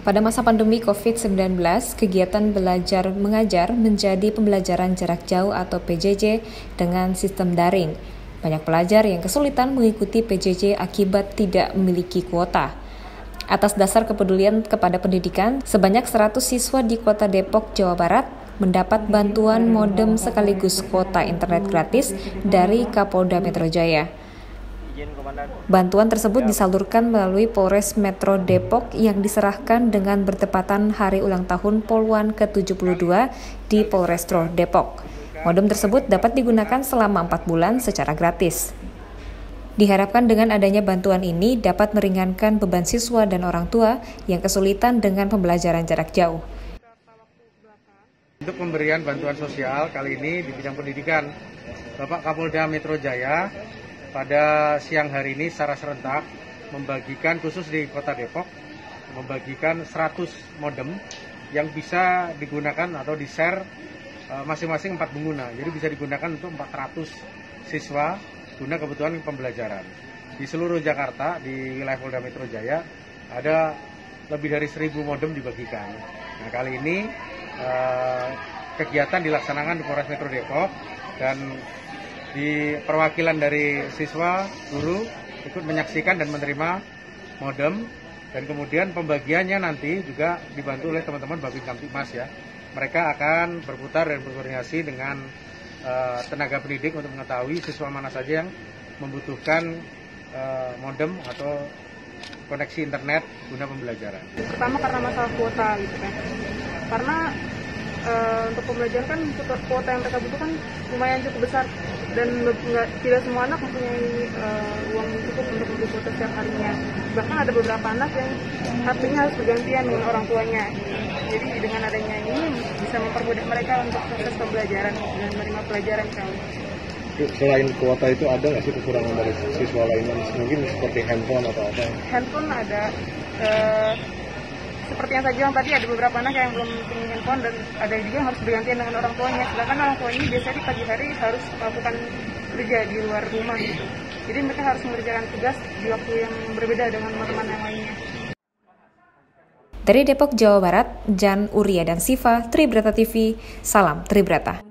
Pada masa pandemi COVID-19, kegiatan belajar mengajar menjadi pembelajaran jarak jauh atau PJJ dengan sistem daring. Banyak pelajar yang kesulitan mengikuti PJJ akibat tidak memiliki kuota. Atas dasar kepedulian kepada pendidikan, sebanyak 100 siswa di Kota Depok, Jawa Barat mendapat bantuan modem sekaligus kuota internet gratis dari Kapolda Metro Jaya. Bantuan tersebut disalurkan melalui Polres Metro Depok yang diserahkan dengan bertepatan hari ulang tahun Polwan ke-72 di Polres Metro Depok. Modem tersebut dapat digunakan selama 4 bulan secara gratis. Diharapkan dengan adanya bantuan ini dapat meringankan beban siswa dan orang tua yang kesulitan dengan pembelajaran jarak jauh. Untuk pemberian bantuan sosial kali ini di bidang pendidikan, Bapak Kapolda Metro Jaya pada siang hari ini secara serentak membagikan, khusus di Kota Depok, membagikan 100 modem yang bisa digunakan atau di-share masing-masing 4 pengguna. Jadi bisa digunakan untuk 400 siswa guna kebutuhan pembelajaran. Di seluruh Jakarta, di wilayah Polda Metro Jaya, ada lebih dari 1.000 modem dibagikan. Nah, kali ini kegiatan dilaksanakan di Polres Metro Depok dan di perwakilan dari siswa, guru ikut menyaksikan dan menerima modem, dan kemudian pembagiannya nanti juga dibantu oleh teman-teman Babinkamtibmas ya. Mereka akan berputar dan berkoordinasi dengan tenaga pendidik untuk mengetahui siswa mana saja yang membutuhkan modem atau koneksi internet guna pembelajaran. Pertama karena masalah kuota gitu kan. Karena untuk pembelajaran kan kuota yang mereka butuhkan lumayan cukup besar, dan tidak semua anak mempunyai uang cukup untuk membeli kuota setiap harinya. Bahkan ada beberapa anak yang HP-nya harus bergantian dengan orang tuanya. Jadi dengan adanya ini bisa mempermudah mereka untuk proses pembelajaran dan menerima pelajaran kami. Selain kuota itu ada nggak sih kekurangan dari siswa lainnya? Mungkin seperti handphone atau apa? Handphone ada. Seperti yang saya bilang tadi, ada beberapa anak yang belum punya handphone, dan ada juga yang harus bergantian dengan orang tuanya. Sedangkan orang tuanya biasanya di pagi hari harus melakukan kerja di luar rumah gitu. Jadi mereka harus mengerjakan tugas di waktu yang berbeda dengan teman-teman yang lainnya. Dari Depok, Jawa Barat, Jan Uria dan Siva, Tribrata TV. Salam Tribrata.